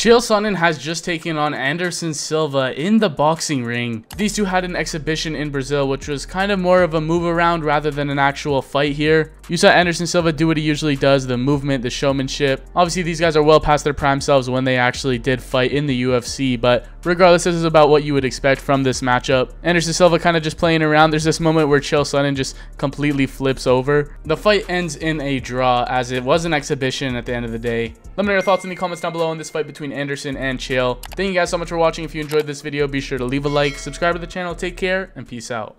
Chael Sonnen has just taken on Anderson Silva in the boxing ring. These two had an exhibition in Brazil, which was kind of more of a move around rather than an actual fight here. You saw Anderson Silva do what he usually does, the movement, the showmanship. Obviously, these guys are well past their prime selves when they actually did fight in the UFC, but regardless, this is about what you would expect from this matchup. Anderson Silva kind of just playing around. There's this moment where Chael Sonnen just completely flips over. The fight ends in a draw, as it was an exhibition at the end of the day. Let me know your thoughts in the comments down below on this fight between Anderson and Chael. Thank you guys so much for watching. If you enjoyed this video, be sure to leave a like, subscribe to the channel. Take care and peace out.